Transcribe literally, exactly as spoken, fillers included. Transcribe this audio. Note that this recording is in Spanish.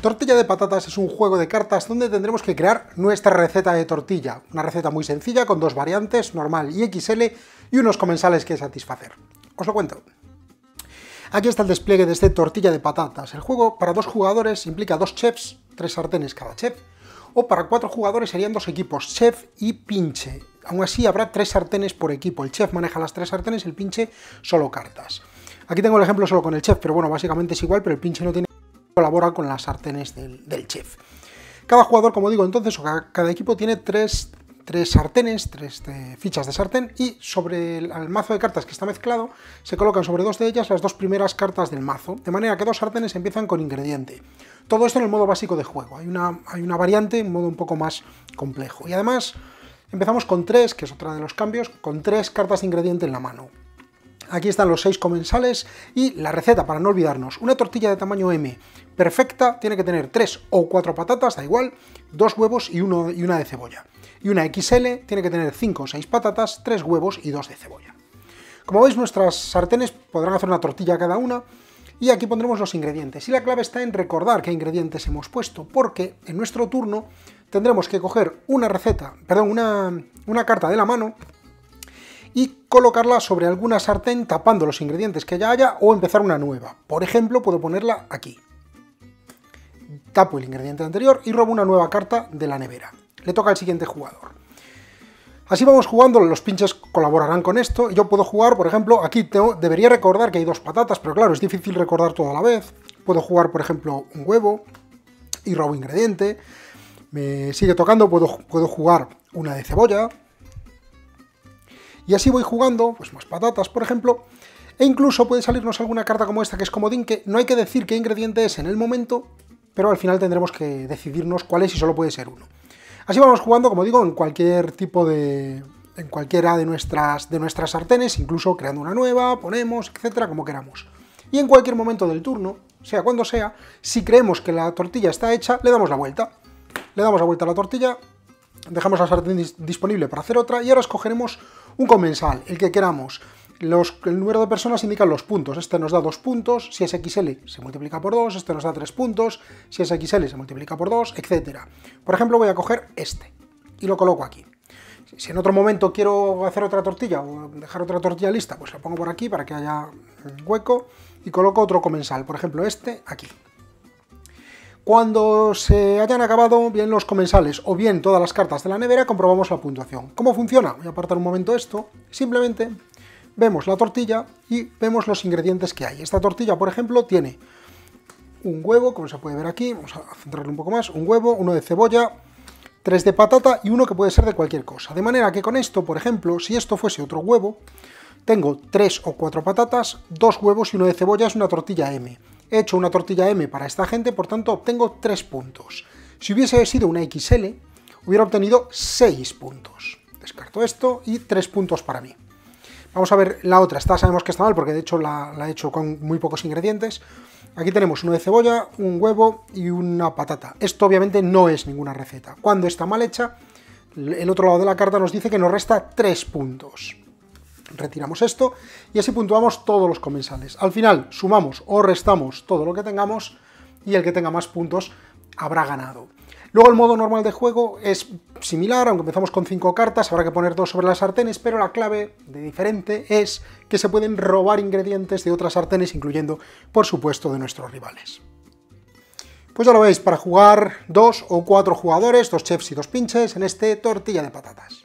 Tortilla de patatas es un juego de cartas donde tendremos que crear nuestra receta de tortilla, una receta muy sencilla con dos variantes, normal y equis ele, y unos comensales que satisfacer. Os lo cuento. Aquí está el despliegue de este Tortilla de patatas. El juego para dos jugadores implica dos chefs, tres sartenes cada chef, o para cuatro jugadores serían dos equipos, chef y pinche. Aún así habrá tres sartenes por equipo, el chef maneja las tres sartenes, el pinche solo cartas. Aquí tengo el ejemplo solo con el chef, pero bueno, básicamente es igual, pero el pinche no tiene... colabora con las sartenes del, del chef. Cada jugador, como digo, entonces, o cada, cada equipo tiene tres, tres sartenes, tres de, fichas de sartén, y sobre el, el mazo de cartas que está mezclado se colocan sobre dos de ellas las dos primeras cartas del mazo, de manera que dos sartenes empiezan con ingrediente. Todo esto en el modo básico de juego. Hay una, hay una variante, un modo un poco más complejo. Y además empezamos con tres, que es otra de los cambios, con tres cartas de ingrediente en la mano. Aquí están los seis comensales y la receta, para no olvidarnos. Una tortilla de tamaño eme, perfecta, tiene que tener tres o cuatro patatas, da igual, dos huevos y, uno, y una de cebolla. Y una equis ele tiene que tener cinco o seis patatas, tres huevos y dos de cebolla. Como veis, nuestras sartenes podrán hacer una tortilla cada una, y aquí pondremos los ingredientes. Y la clave está en recordar qué ingredientes hemos puesto, porque en nuestro turno tendremos que coger una receta, perdón, una, una carta de la mano, y colocarla sobre alguna sartén tapando los ingredientes que ya haya, o empezar una nueva. Por ejemplo, puedo ponerla aquí. Tapo el ingrediente anterior y robo una nueva carta de la nevera. Le toca al siguiente jugador. Así vamos jugando, los pinches colaborarán con esto. Yo puedo jugar, por ejemplo, aquí tengo, debería recordar que hay dos patatas, pero claro, es difícil recordar todo a la vez. Puedo jugar, por ejemplo, un huevo y robo ingrediente. Me sigue tocando, puedo, puedo jugar una de cebolla. Y así voy jugando, pues más patatas, por ejemplo, e incluso puede salirnos alguna carta como esta, que es comodín, que no hay que decir qué ingrediente es en el momento, pero al final tendremos que decidirnos cuál es y solo puede ser uno. Así vamos jugando, como digo, en cualquier tipo de... en cualquiera de nuestras, de nuestras sartenes, incluso creando una nueva, ponemos, etcétera, como queramos. Y en cualquier momento del turno, sea cuando sea, si creemos que la tortilla está hecha, le damos la vuelta. Le damos la vuelta a la tortilla, dejamos la sartén disponible para hacer otra, y ahora escogeremos un comensal, el que queramos. Los, el número de personas indican los puntos. Este nos da dos puntos, si es equis ele se multiplica por dos, este nos da tres puntos, si es equis ele se multiplica por dos, etcétera. Por ejemplo, voy a coger este y lo coloco aquí. Si en otro momento quiero hacer otra tortilla o dejar otra tortilla lista, pues la pongo por aquí para que haya hueco y coloco otro comensal, por ejemplo este aquí. Cuando se hayan acabado bien los comensales o bien todas las cartas de la nevera, comprobamos la puntuación. ¿Cómo funciona? Voy a apartar un momento esto. Simplemente vemos la tortilla y vemos los ingredientes que hay. Esta tortilla, por ejemplo, tiene un huevo, como se puede ver aquí, vamos a centrarlo un poco más, un huevo, uno de cebolla, tres de patata y uno que puede ser de cualquier cosa. De manera que con esto, por ejemplo, si esto fuese otro huevo, tengo tres o cuatro patatas, dos huevos y uno de cebolla, es una tortilla eme. He hecho una tortilla eme para esta gente, por tanto obtengo tres puntos. Si hubiese sido una equis ele, hubiera obtenido seis puntos. Descarto esto y tres puntos para mí. Vamos a ver la otra. Esta sabemos que está mal porque de hecho la, la he hecho con muy pocos ingredientes. Aquí tenemos uno de cebolla, un huevo y una patata. Esto obviamente no es ninguna receta. Cuando está mal hecha, el otro lado de la carta nos dice que nos resta tres puntos. Retiramos esto y así puntuamos todos los comensales. Al final sumamos o restamos todo lo que tengamos y el que tenga más puntos habrá ganado. Luego el modo normal de juego es similar, aunque empezamos con cinco cartas, habrá que poner dos sobre las sartenes, pero la clave de diferente es que se pueden robar ingredientes de otras sartenes, incluyendo, por supuesto, de nuestros rivales. Pues ya lo veis, para jugar dos o cuatro jugadores, dos chefs y dos pinches, en este Tortilla de patatas.